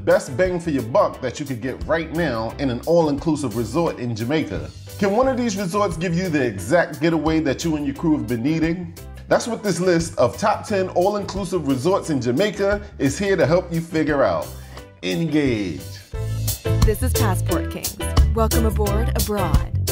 Best bang for your buck that you could get right now in an all-inclusive resort in Jamaica. Can one of these resorts give you the exact getaway that you and your crew have been needing? That's what this list of top 10 all-inclusive resorts in Jamaica is here to help you figure out. Engage. This is Passport Kings. Welcome aboard abroad.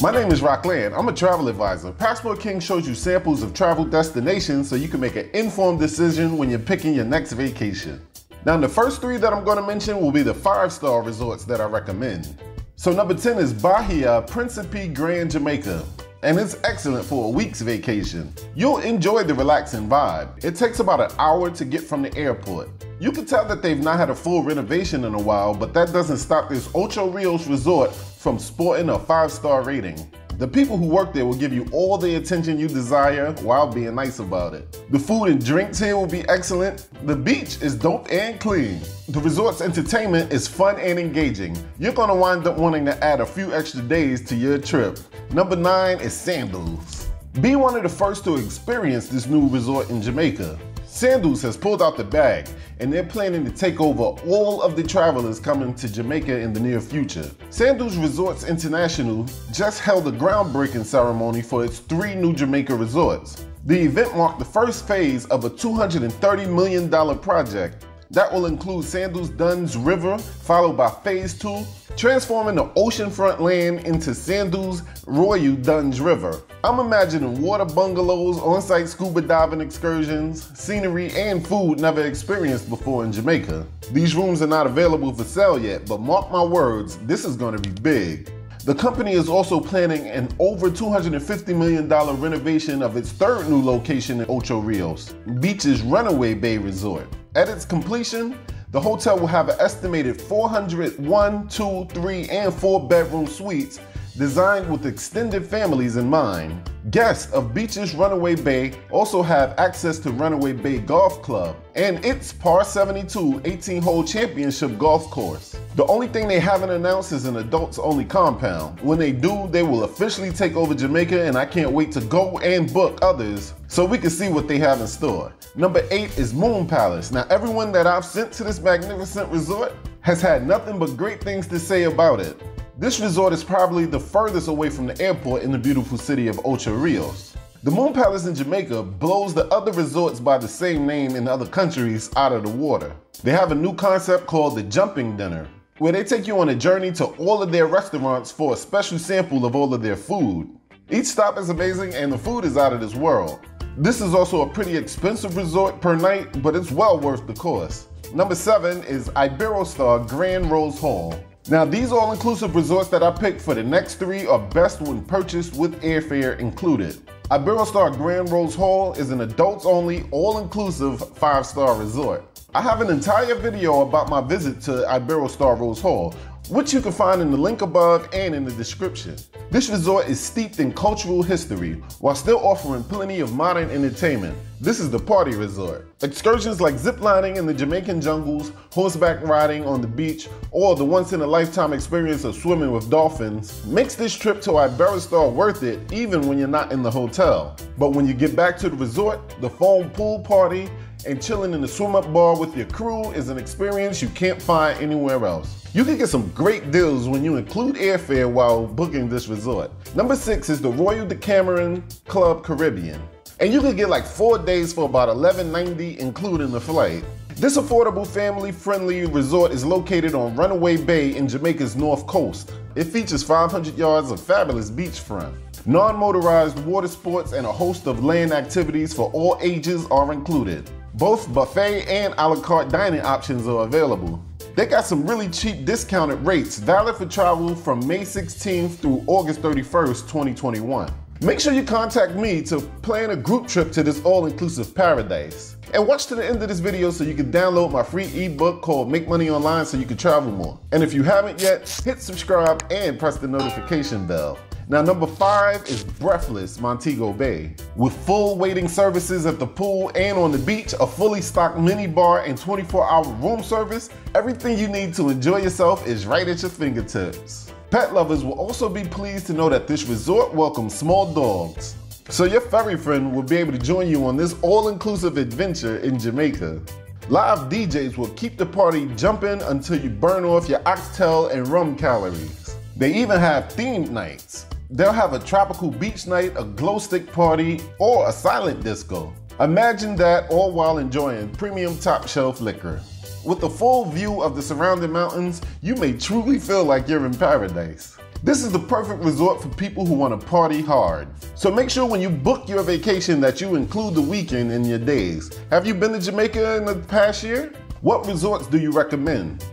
My name is Rockland. I'm a travel advisor. Passport King shows you samples of travel destinations so you can make an informed decision when you're picking your next vacation. Now, the first three that I'm going to mention will be the 5-star resorts that I recommend. So number 10 is Bahia Principe Grand Jamaica, and it's excellent for a week's vacation. You'll enjoy the relaxing vibe. It takes about an hour to get from the airport. You can tell that they've not had a full renovation in a while, but that doesn't stop this Ocho Rios resort from sporting a 5-star rating. The people who work there will give you all the attention you desire while being nice about it. The food and drinks here will be excellent. The beach is dope and clean. The resort's entertainment is fun and engaging. You're gonna wind up wanting to add a few extra days to your trip. Number 9 is Sandals. Be one of the first to experience this new resort in Jamaica. Sandals has pulled out the bag, and they're planning to take over all of the travelers coming to Jamaica in the near future. Sandals Resorts International just held a groundbreaking ceremony for its 3 new Jamaica resorts. The event marked the first phase of a $230 million project that will include Sandals Dunn's River, followed by phase 2, transforming the oceanfront land into Sandals Royal Dunn's River. I'm imagining water bungalows, on-site scuba diving excursions, scenery and food never experienced before in Jamaica. These rooms are not available for sale yet, but mark my words, this is going to be big. The company is also planning an over $250 million renovation of its 3rd new location in Ocho Rios, Beaches Runaway Bay Resort. At its completion, the hotel will have an estimated 400 1-, 2-, 3-, and 4 bedroom suites designed with extended families in mind. Guests of Beaches Runaway Bay also have access to Runaway Bay Golf Club and its par 72 18-hole championship golf course. The only thing they haven't announced is an adults-only compound. When they do, they will officially take over Jamaica, and I can't wait to go and book others so we can see what they have in store. Number 8 is Moon Palace. Now, everyone that I've sent to this magnificent resort has had nothing but great things to say about it. This resort is probably the furthest away from the airport in the beautiful city of Ocho Rios. The Moon Palace in Jamaica blows the other resorts by the same name in other countries out of the water. They have a new concept called the Jumping Dinner, where they take you on a journey to all of their restaurants for a special sample of all of their food. Each stop is amazing and the food is out of this world. This is also a pretty expensive resort per night, but it's well worth the cost. Number 7 is Iberostar Grand Rose Hall. Now, these all-inclusive resorts that I picked for the next 3 are best when purchased with airfare included. Iberostar Grand Rose Hall is an adults-only, all-inclusive 5-star resort. I have an entire video about my visit to Iberostar Rose Hall, which you can find in the link above and in the description. This resort is steeped in cultural history while still offering plenty of modern entertainment. This is the party resort. Excursions like ziplining in the Jamaican jungles, horseback riding on the beach, or the once-in-a-lifetime experience of swimming with dolphins makes this trip to Iberostar worth it even when you're not in the hotel. But when you get back to the resort, the foam pool party and chilling in the swim-up bar with your crew is an experience you can't find anywhere else. You can get some great deals when you include airfare while booking this resort. Number 6 is the Royal Decameron Club Caribbean. And you can get like 4 days for about $11.90 including the flight. This affordable family-friendly resort is located on Runaway Bay in Jamaica's north coast. It features 500 yards of fabulous beachfront. Non-motorized water sports and a host of land activities for all ages are included. Both buffet and a la carte dining options are available. They got some really cheap discounted rates valid for travel from May 16th through August 31st, 2021. Make sure you contact me to plan a group trip to this all-inclusive paradise. And watch to the end of this video so you can download my free ebook called Make Money Online So You Can Travel More. And if you haven't yet, hit subscribe and press the notification bell. Now, number 5 is Breathless Montego Bay. With full waiting services at the pool and on the beach, a fully stocked mini bar and 24-hour room service, everything you need to enjoy yourself is right at your fingertips. Pet lovers will also be pleased to know that this resort welcomes small dogs, so your furry friend will be able to join you on this all-inclusive adventure in Jamaica. Live DJs will keep the party jumping until you burn off your oxtail and rum calories. They even have themed nights. They'll have a tropical beach night, a glow stick party, or a silent disco. Imagine that all while enjoying premium top shelf liquor. With a full view of the surrounding mountains, you may truly feel like you're in paradise. This is the perfect resort for people who want to party hard. So make sure when you book your vacation that you include the weekend in your days. Have you been to Jamaica in the past year? What resorts do you recommend?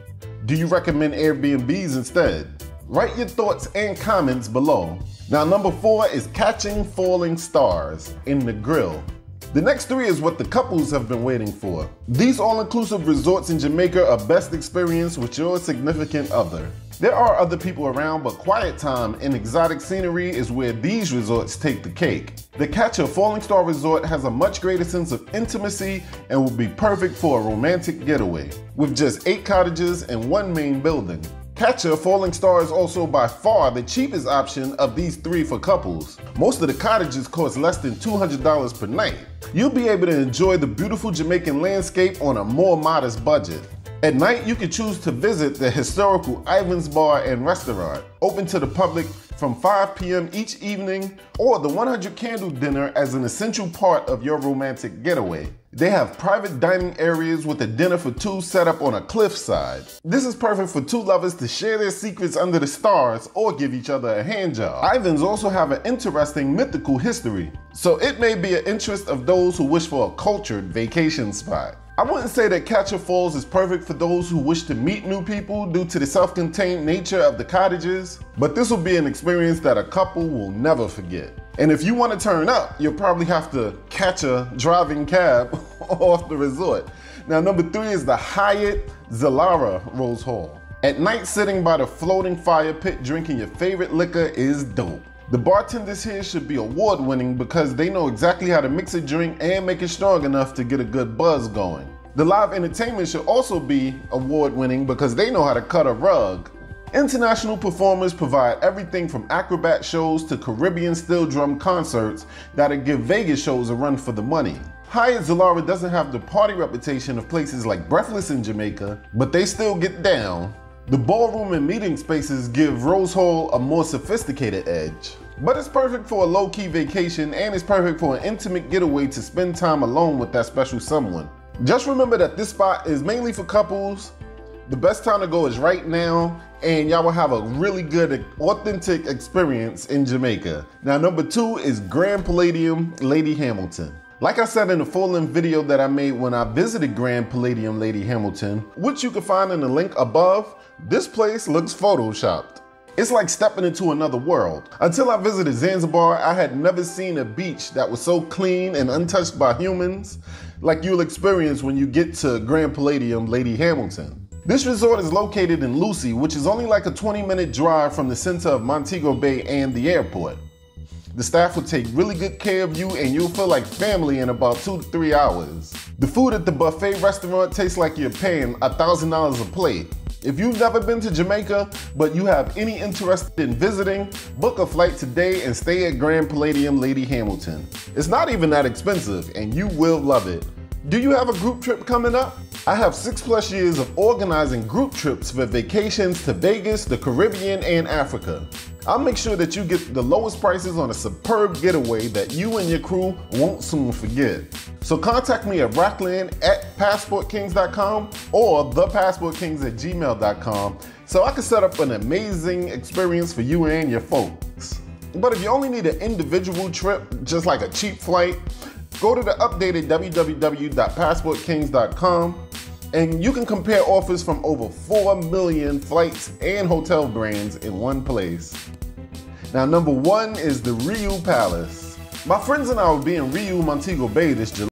Do you recommend Airbnbs instead? Write your thoughts and comments below. Now number 4 is Catching Falling Stars in the Grill. The next 3 is what the couples have been waiting for. These all-inclusive resorts in Jamaica are best experienced with your significant other. There are other people around, but quiet time and exotic scenery is where these resorts take the cake. The Catch a Falling Star Resort has a much greater sense of intimacy and will be perfect for a romantic getaway, with just 8 cottages and 1 main building. Catch a Falling Star is also by far the cheapest option of these 3 for couples. Most of the cottages cost less than $200 per night. You'll be able to enjoy the beautiful Jamaican landscape on a more modest budget. At night, you can choose to visit the historical Ivan's Bar and Restaurant, open to the public from 5 p.m. each evening, or the 100-candle dinner as an essential part of your romantic getaway. They have private dining areas with a dinner for 2 set up on a cliffside. This is perfect for 2 lovers to share their secrets under the stars or give each other a handjob. Ivan's also have an interesting mythical history, so it may be an interest of those who wish for a cultured vacation spot. I wouldn't say that Catch a Falls is perfect for those who wish to meet new people due to the self-contained nature of the cottages, but this will be an experience that a couple will never forget. And if you want to turn up, you'll probably have to catch a driving cab off the resort. Now number 3 is the Hyatt Zilara Rose Hall. At night, sitting by the floating fire pit drinking your favorite liquor is dope. The bartenders here should be award-winning because they know exactly how to mix a drink and make it strong enough to get a good buzz going. The live entertainment should also be award-winning because they know how to cut a rug. International performers provide everything from acrobat shows to Caribbean steel drum concerts that'll give Vegas shows a run for the money. Hyatt Zilara doesn't have the party reputation of places like Breathless in Jamaica, but they still get down. The ballroom and meeting spaces give Rose Hall a more sophisticated edge. But it's perfect for a low-key vacation, and it's perfect for an intimate getaway to spend time alone with that special someone. Just remember that this spot is mainly for couples. The best time to go is right now, and y'all will have a really good, authentic experience in Jamaica. Now number 2 is Grand Palladium Lady Hamilton. Like I said in the full-length video that I made when I visited Grand Palladium Lady Hamilton, which you can find in the link above, this place looks photoshopped. It's like stepping into another world. Until I visited Zanzibar, I had never seen a beach that was so clean and untouched by humans, like you'll experience when you get to Grand Palladium Lady Hamilton. This resort is located in Lucy, which is only like a 20-minute drive from the center of Montego Bay and the airport. The staff will take really good care of you, and you'll feel like family in about 2 to 3 hours. The food at the buffet restaurant tastes like you're paying $1,000 a plate. If you've never been to Jamaica, but you have any interest in visiting, book a flight today and stay at Grand Palladium Lady Hamilton. It's not even that expensive, and you will love it. Do you have a group trip coming up? I have 6+ years of organizing group trips for vacations to Vegas, the Caribbean, and Africa. I'll make sure that you get the lowest prices on a superb getaway that you and your crew won't soon forget. So contact me at rockland@passportkings.com or thepassportkings@gmail.com so I can set up an amazing experience for you and your folks. But if you only need an individual trip, just like a cheap flight, go to the updated www.passportkings.com and you can compare offers from over 4 million flights and hotel brands in one place. Now number 1 is the Riu Palace. My friends and I will be in Riu Montego Bay this July.